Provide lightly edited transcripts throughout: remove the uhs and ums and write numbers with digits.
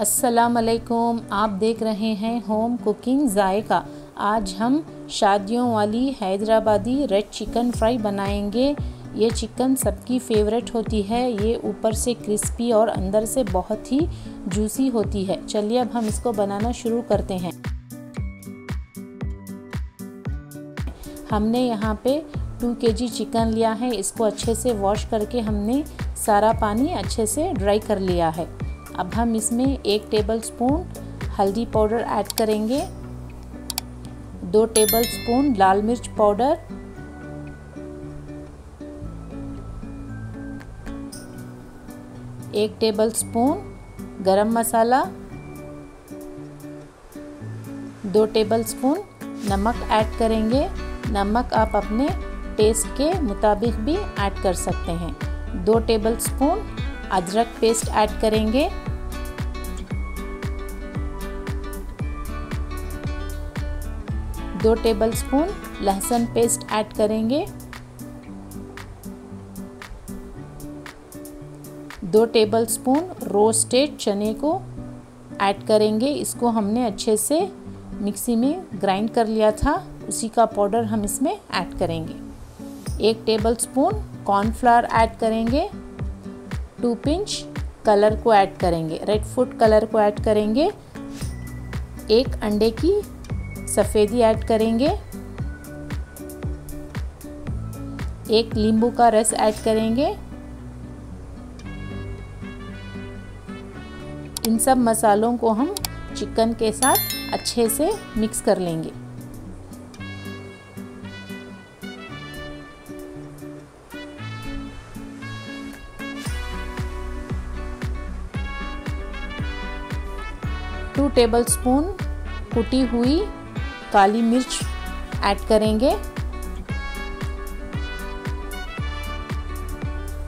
अस्सलामुअलैकुम, आप देख रहे हैं होम कुकिंग जायका। आज हम शादियों वाली हैदराबादी रेड चिकन फ्राई बनाएंगे। ये चिकन सबकी फेवरेट होती है। ये ऊपर से क्रिस्पी और अंदर से बहुत ही जूसी होती है। चलिए अब हम इसको बनाना शुरू करते हैं। हमने यहाँ पे 2 kg चिकन लिया है। इसको अच्छे से वॉश करके हमने सारा पानी अच्छे से ड्राई कर लिया है। अब हम इसमें 1 टेबलस्पून हल्दी पाउडर ऐड करेंगे, 2 टेबलस्पून लाल मिर्च पाउडर, 1 टेबलस्पून गरम मसाला, 2 टेबलस्पून नमक ऐड करेंगे। नमक आप अपने टेस्ट के मुताबिक भी ऐड कर सकते हैं। 2 टेबलस्पून अदरक पेस्ट ऐड करेंगे, 2 टेबलस्पून लहसुन पेस्ट ऐड करेंगे, 2 टेबलस्पून रोस्टेड चने को ऐड करेंगे। इसको हमने अच्छे से मिक्सी में ग्राइंड कर लिया था, उसी का पाउडर हम इसमें ऐड करेंगे। 1 टेबलस्पून कॉर्नफ्लावर ऐड करेंगे, 2 पिंच कलर को ऐड करेंगे, रेड फूड कलर को ऐड करेंगे, 1 अंडे की सफ़ेदी ऐड करेंगे, 1 नींबू का रस ऐड करेंगे। इन सब मसालों को हम चिकन के साथ अच्छे से मिक्स कर लेंगे। टू टेबलस्पून कुटी हुई काली मिर्च ऐड करेंगे,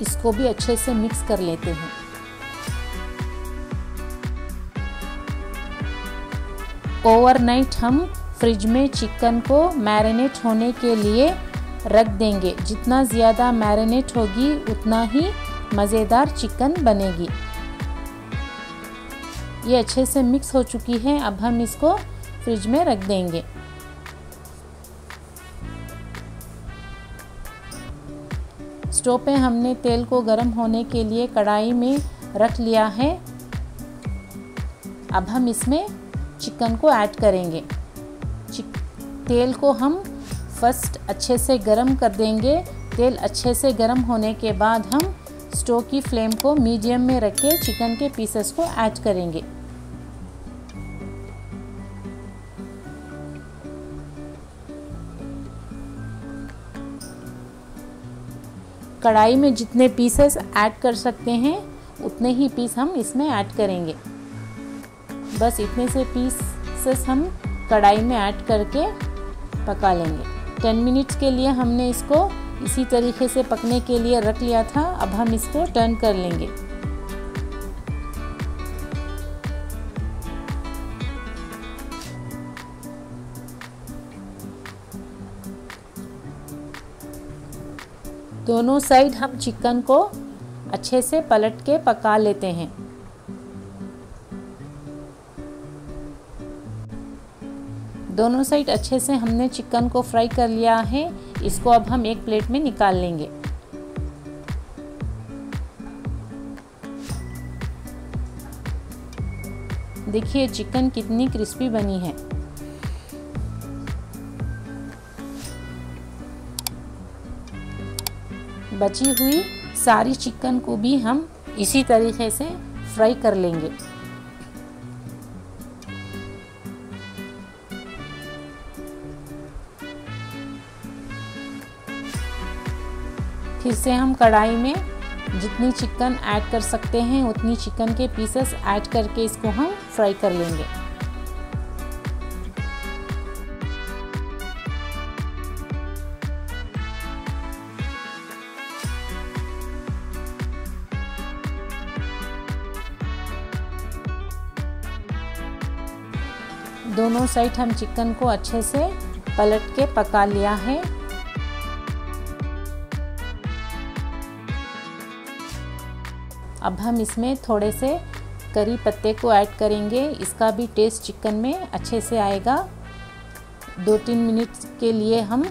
इसको भी अच्छे से मिक्स कर लेते हैं। overnight हम फ्रिज में चिकन को मैरिनेट होने के लिए रख देंगे। जितना ज़्यादा मैरिनेट होगी उतना ही मज़ेदार चिकन बनेगी। ये अच्छे से मिक्स हो चुकी है। अब हम इसको फ्रिज में रख देंगे। स्टोव पे हमने तेल को गर्म होने के लिए कढ़ाई में रख लिया है। अब हम इसमें चिकन को ऐड करेंगे। तेल को हम फर्स्ट अच्छे से गर्म कर देंगे। तेल अच्छे से गर्म होने के बाद हम स्टोव की फ्लेम को मीडियम में रख के चिकन के पीसेस को ऐड करेंगे। कढ़ाई में जितने पीसेस ऐड कर सकते हैं उतने ही पीस हम इसमें ऐड करेंगे। बस इतने से पीसेस हम कढ़ाई में ऐड करके पका लेंगे। 10 मिनट्स के लिए हमने इसको इसी तरीके से पकने के लिए रख लिया था। अब हम इसको टर्न कर लेंगे। दोनों साइड हम चिकन को अच्छे से पलट के पका लेते हैं। दोनों साइड अच्छे से हमने चिकन को फ्राई कर लिया है। इसको अब हम एक प्लेट में निकाल लेंगे। देखिए चिकन कितनी क्रिस्पी बनी है। बची हुई सारी चिकन को भी हम इसी तरीके से फ्राई कर लेंगे। फिर से हम कढ़ाई में जितनी चिकन ऐड कर सकते हैं उतनी चिकन के पीसेस ऐड करके इसको हम फ्राई कर लेंगे। दोनों साइड हम चिकन को अच्छे से पलट के पका लिया है। अब हम इसमें थोड़े से करी पत्ते को ऐड करेंगे, इसका भी टेस्ट चिकन में अच्छे से आएगा। 2-3 मिनट के लिए हम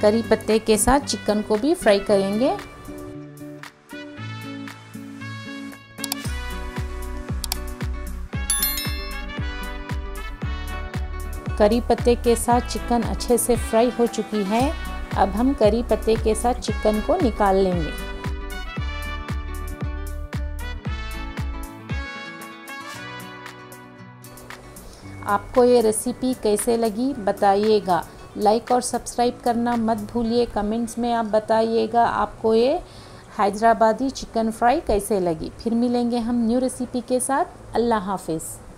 करी पत्ते के साथ चिकन को भी फ्राई करेंगे। करी पत्ते के साथ चिकन अच्छे से फ्राई हो चुकी है। अब हम करी पत्ते के साथ चिकन को निकाल लेंगे। आपको ये रेसिपी कैसे लगी बताइएगा। लाइक और सब्सक्राइब करना मत भूलिए। कमेंट्स में आप बताइएगा आपको ये हैदराबादी चिकन फ्राई कैसे लगी। फिर मिलेंगे हम न्यू रेसिपी के साथ। अल्लाह हाफिज़।